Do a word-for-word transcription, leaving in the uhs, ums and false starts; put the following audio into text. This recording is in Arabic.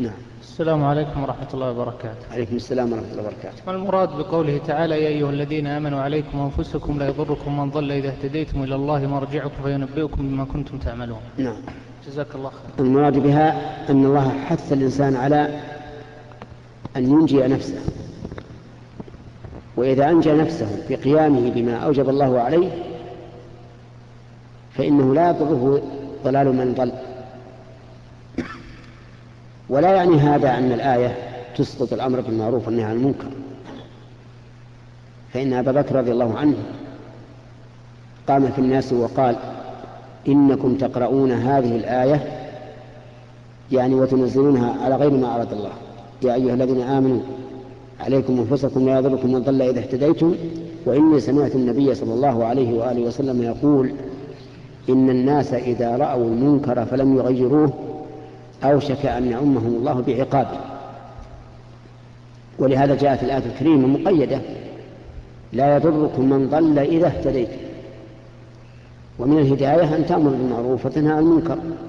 نعم. السلام عليكم ورحمة الله وبركاته. عليكم السلام ورحمة الله وبركاته. ما المراد بقوله تعالى يا أيها الذين آمنوا عليكم أنفسكم لا يضركم من ضل إذا اهتديتم إلى الله مرجعكم فينبئكم بما كنتم تعملون؟ نعم. جزاك الله خير. المراد بها أن الله حث الإنسان على أن ينجي نفسه، وإذا أنجى نفسه بقيامه بما أوجب الله عليه فإنه لا يضره ضلال من ضل. ولا يعني هذا أن الآية تسقط الأمر بالمعروف والنهي عن المنكر، فإن أبا بكر رضي الله عنه قام في الناس وقال إنكم تقرؤون هذه الآية يعني وتنزلونها على غير ما أراد الله، يا أيها الذين آمنوا عليكم أنفسكم لا يضركم من ضل إذا اهتديتم، وإني سمعت النبي صلى الله عليه وآله وسلم يقول إن الناس إذا رأوا المنكر فلم يغيروه أوشك أن يعمهم الله بعقابه. ولهذا جاءت الآية الكريمة مقيدة لا يضركم من ضل إذا اهتديتم. ومن الهداية أن تأمر بالمعروف وتنهى عن المنكر.